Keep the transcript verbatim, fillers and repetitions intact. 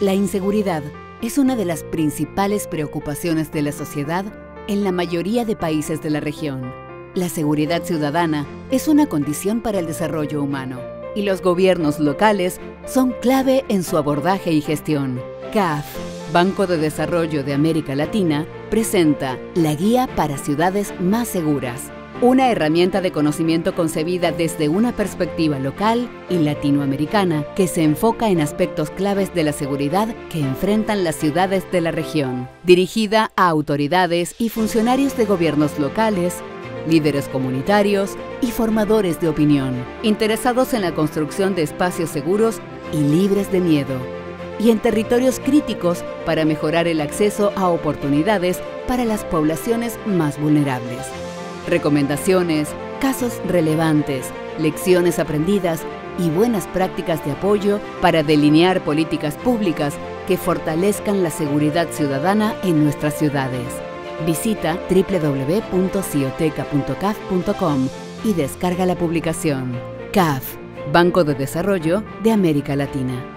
La inseguridad es una de las principales preocupaciones de la sociedad en la mayoría de países de la región. La seguridad ciudadana es una condición para el desarrollo humano y los gobiernos locales son clave en su abordaje y gestión. C A F, Banco de Desarrollo de América Latina, presenta la Guía para Ciudades Más Seguras, una herramienta de conocimiento concebida desde una perspectiva local y latinoamericana que se enfoca en aspectos claves de la seguridad que enfrentan las ciudades de la región. Dirigida a autoridades y funcionarios de gobiernos locales, líderes comunitarios y formadores de opinión, interesados en la construcción de espacios seguros y libres de miedo, y en territorios críticos para mejorar el acceso a oportunidades para las poblaciones más vulnerables. Recomendaciones, casos relevantes, lecciones aprendidas y buenas prácticas de apoyo para delinear políticas públicas que fortalezcan la seguridad ciudadana en nuestras ciudades. Visita w w w punto scioteca punto caf punto com y descarga la publicación. C A F, Banco de Desarrollo de América Latina.